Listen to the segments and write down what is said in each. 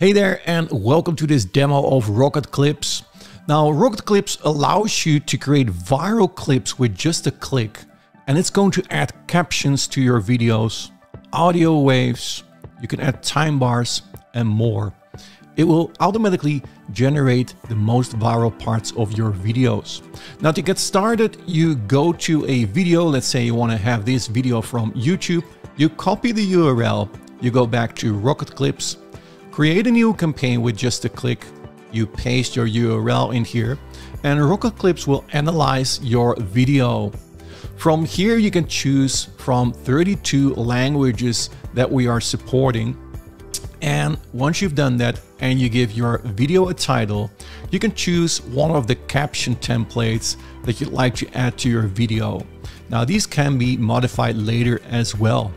Hey there, and welcome to this demo of RocketClips. Now, RocketClips allows you to create viral clips with just a click, and it's going to add captions to your videos, audio waves, you can add time bars and more. It will automatically generate the most viral parts of your videos. Now, to get started, you go to a video. Let's say you want to have this video from YouTube. You copy the URL, you go back to RocketClips, create a new campaign with just a click. You paste your URL in here and RocketClips will analyze your video. From here, you can choose from 32 languages that we are supporting. And once you've done that and you give your video a title, you can choose one of the caption templates that you'd like to add to your video. Now, these can be modified later as well.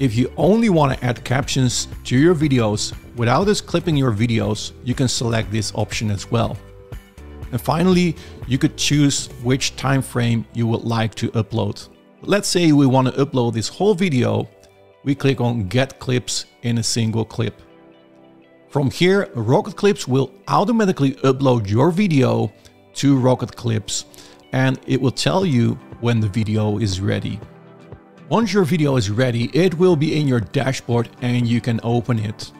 If you only want to add captions to your videos without us clipping your videos, you can select this option as well. And finally, you could choose which time frame you would like to upload. Let's say we want to upload this whole video. We click on Get Clips in a single clip. From here, RocketClips will automatically upload your video to RocketClips, and it will tell you when the video is ready. Once your video is ready, it will be in your dashboard and you can open it.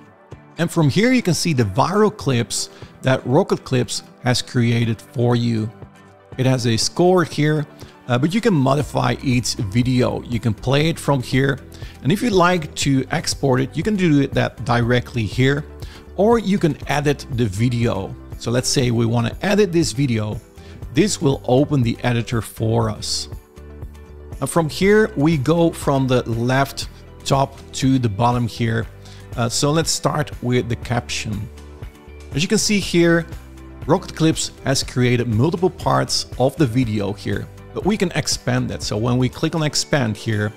And from here, you can see the viral clips that RocketClips has created for you. It has a score here, but you can modify each video. You can play it from here. And if you'd like to export it, you can do that directly here, or you can edit the video. So let's say we want to edit this video. This will open the editor for us. And from here, we go from the left top to the bottom here. So let's start with the caption. As you can see here, RocketClips has created multiple parts of the video here, but we can expand that. So when we click on expand here,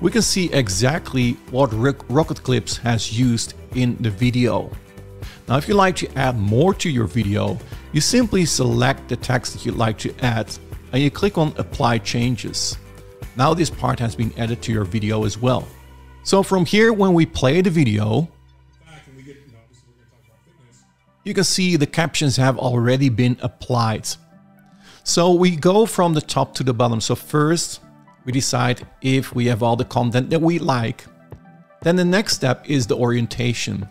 we can see exactly what RocketClips has used in the video. Now, if you'd like to add more to your video, you simply select the text that you'd like to add and you click on apply changes. Now this part has been added to your video as well. So from here, when we play the video, you can see the captions have already been applied. So we go from the top to the bottom. So first we decide if we have all the content that we like. Then the next step is the orientation.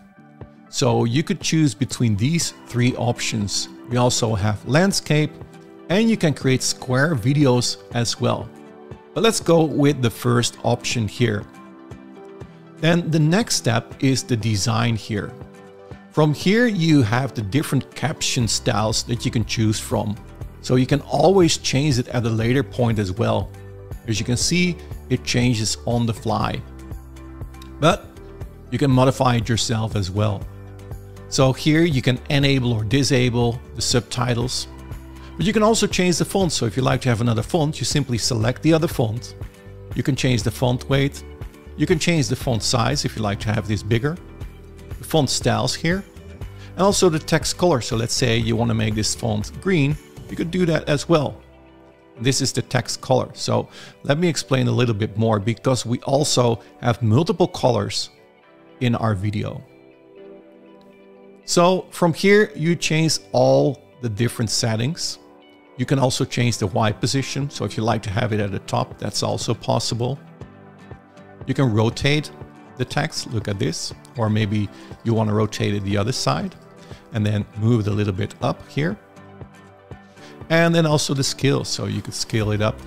So you could choose between these three options. We also have landscape, and you can create square videos as well. But let's go with the first option here. Then the next step is the design here. From here, you have the different caption styles that you can choose from. So you can always change it at a later point as well. As you can see, it changes on the fly, but you can modify it yourself as well. So here you can enable or disable the subtitles. But you can also change the font. So if you like to have another font, you simply select the other font. You can change the font weight. You can change the font size if you like to have this bigger. The font styles here. And also the text color. So let's say you want to make this font green. You could do that as well. This is the text color. So let me explain a little bit more, because we also have multiple colors in our video. So from here, you change all the different settings. You can also change the Y position. So if you like to have it at the top, that's also possible. You can rotate the text, look at this, or maybe you want to rotate it the other side and then move it a little bit up here. And then also the scale. So you could scale it up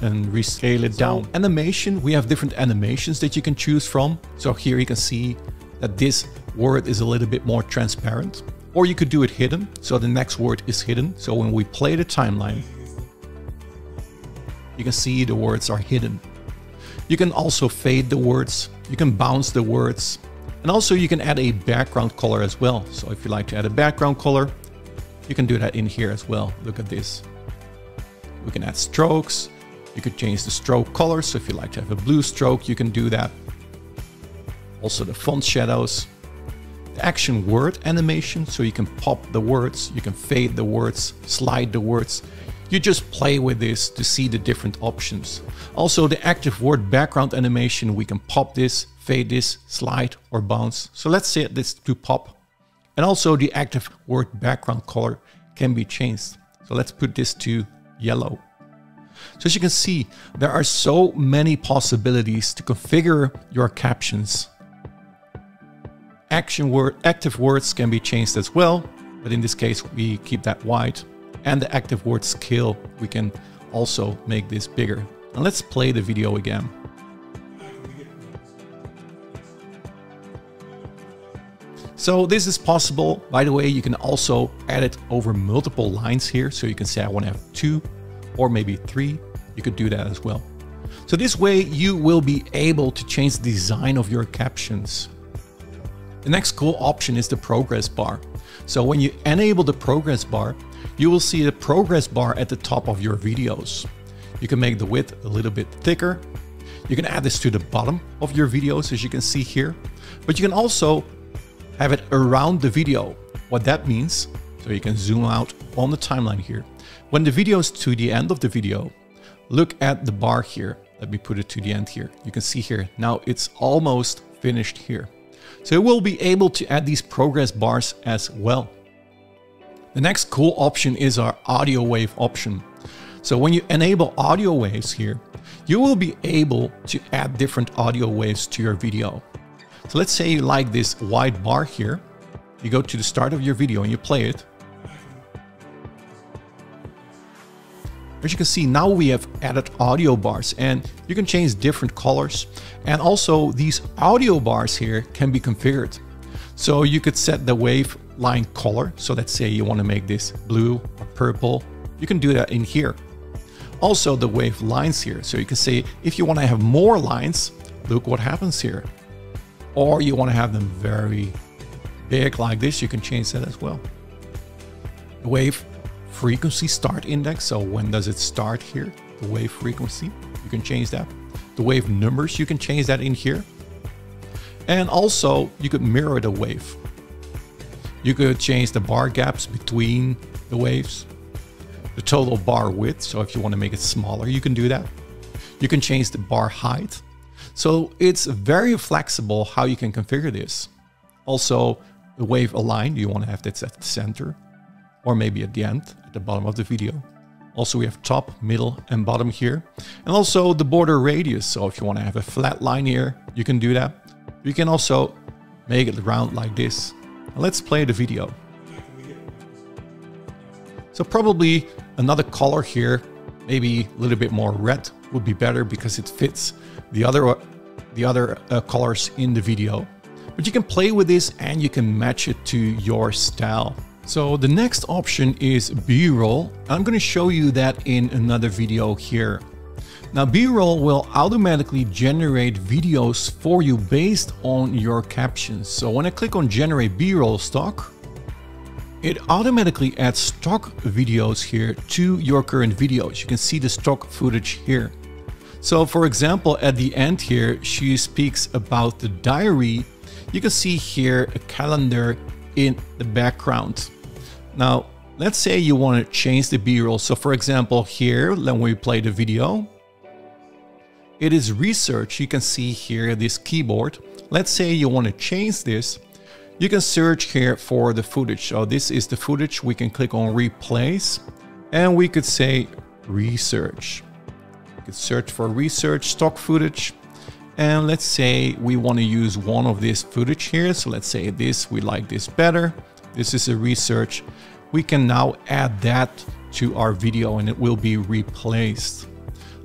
and rescale it down. Animation, we have different animations that you can choose from. So here you can see that this word is a little bit more transparent. Or you could do it hidden, so the next word is hidden. So when we play the timeline, you can see the words are hidden. You can also fade the words, you can bounce the words, and also you can add a background color as well. So if you like to add a background color, you can do that in here as well. Look at this. We can add strokes. You could change the stroke color. So if you like to have a blue stroke, you can do that. Also the font shadows. The action word animation, so you can pop the words, you can fade the words, slide the words. You just play with this to see the different options. Also the active word background animation, we can pop this, fade this, slide or bounce. So let's set this to pop. And also the active word background color can be changed. So let's put this to yellow. So as you can see, there are so many possibilities to configure your captions. Active words can be changed as well, but in this case, we keep that white. And the active word scale, we can also make this bigger. And let's play the video again. So this is possible. By the way, you can also add it over multiple lines here. So you can say I want to have 2 or maybe 3. You could do that as well. So this way you will be able to change the design of your captions. The next cool option is the progress bar. So when you enable the progress bar, you will see the progress bar at the top of your videos. You can make the width a little bit thicker. You can add this to the bottom of your videos, as you can see here, but you can also have it around the video. What that means, so you can zoom out on the timeline here. When the video is to the end of the video, look at the bar here. Let me put it to the end here. You can see here, now it's almost finished here. So we'll be able to add these progress bars as well. The next cool option is our audio wave option. So when you enable audio waves here, you will be able to add different audio waves to your video. So let's say you like this white bar here. You go to the start of your video and you play it. As you can see, now we have added audio bars and you can change different colors. And also these audio bars here can be configured. So you could set the waveline color. So let's say you want to make this blue or purple. You can do that in here. Also the wave lines here. So you can say if you want to have more lines, look what happens here. Or you want to have them very big like this, you can change that as well. The wave frequency start index, so when does it start here, the wave frequency, you can change that. The wave numbers, you can change that in here. And also you could mirror the wave. You could change the bar gaps between the waves, the total bar width, so if you want to make it smaller, you can do that. You can change the bar height. So it's very flexible how you can configure this. Also the wave align, you want to have this at the center or maybe at the end, at the bottom of the video. Also we have top, middle and bottom here. And also the border radius. So if you want to have a flat line here, you can do that. You can also make it round like this. Now let's play the video. So probably another color here, maybe a little bit more red would be better because it fits the other colors in the video. But you can play with this and you can match it to your style. So the next option is B-roll. I'm going to show you that in another video here. Now B-roll will automatically generate videos for you based on your captions. So when I click on generate B-roll stock, it automatically adds stock videos here to your current videos. You can see the stock footage here. So for example, at the end here, she speaks about the diary. You can see here a calendar in the background. Now, let's say you want to change the B-roll. So for example, here, when we play the video, it is research. You can see here this keyboard. Let's say you want to change this. You can search here for the footage. So this is the footage. We can click on replace and we could say research. You could search for research stock footage. And let's say we want to use one of this footage here. So let's say this, we like this better. This is a research. We can now add that to our video and it will be replaced.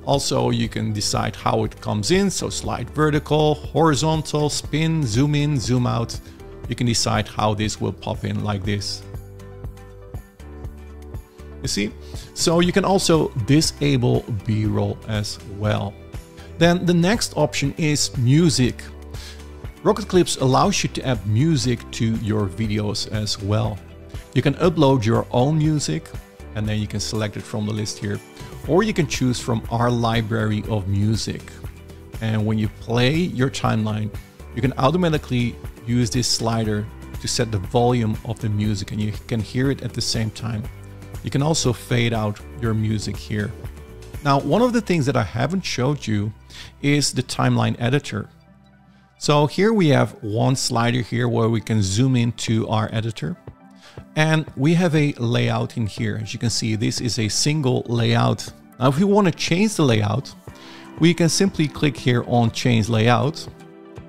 Also, you can decide how it comes in. So slide vertical, horizontal, spin, zoom in, zoom out. You can decide how this will pop in like this. You see? So you can also disable B-roll as well. Then the next option is music. RocketClips allows you to add music to your videos as well. You can upload your own music and then you can select it from the list here. Or you can choose from our library of music. And when you play your timeline, you can automatically use this slider to set the volume of the music and you can hear it at the same time. You can also fade out your music here. Now, one of the things that I haven't showed you is the timeline editor. So here we have one slider here where we can zoom into our editor. And we have a layout in here. As you can see, this is a single layout. Now, if we want to change the layout, we can simply click here on change layout,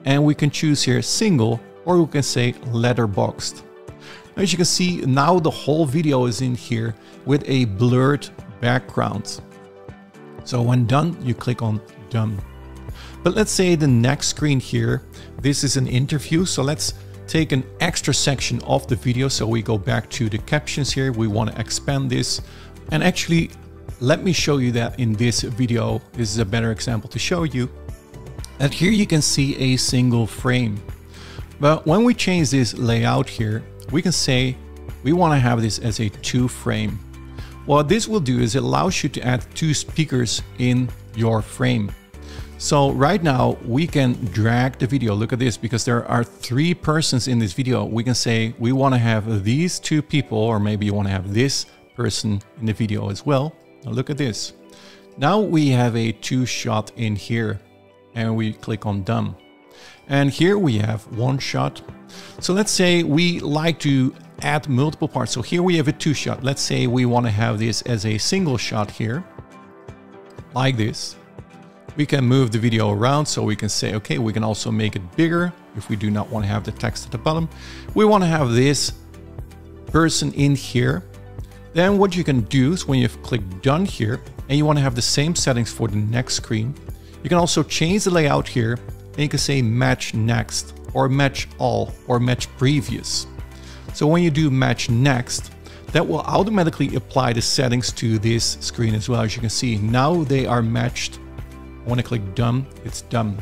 and we can choose here single, or we can say letterboxed. As you can see, now the whole video is in here with a blurred background. So when done, you click on done. But let's say the next screen here, this is an interview. So let's take an extra section of the video. So we go back to the captions here. We want to expand this, and actually, let me show you that in this video. This is a better example to show you. And here you can see a single frame. But when we change this layout here, we can say we want to have this as a 2 frame. What this will do is it allows you to add 2 speakers in your frame. So right now we can drag the video. Look at this, because there are 3 persons in this video. We can say we want to have these 2 people, or maybe you want to have this person in the video as well. Now look at this. Now we have a 2 shot in here, and we click on done. And here we have 1 shot. So let's say we like to add multiple parts. So here we have a 2 shot. Let's say we want to have this as a single shot here, like this. We can move the video around, so we can say, okay, we can also make it bigger if we do not want to have the text at the bottom. We want to have this person in here. Then what you can do is when you've clicked done here, and you want to have the same settings for the next screen, you can also change the layout here, and you can say match next, or match all, or match previous. So when you do match next, that will automatically apply the settings to this screen as well. As you can see, now they are matched. When I click done, it's done.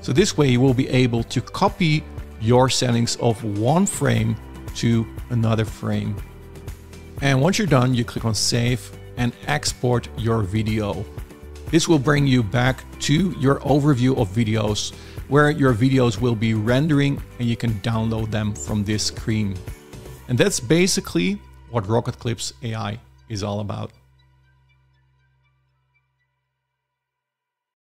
So this way you will be able to copy your settings of 1 frame to another frame. And once you're done, you click on save and export your video. This will bring you back to your overview of videos, where your videos will be rendering and you can download them from this screen. And that's basically what RocketClips AI is all about.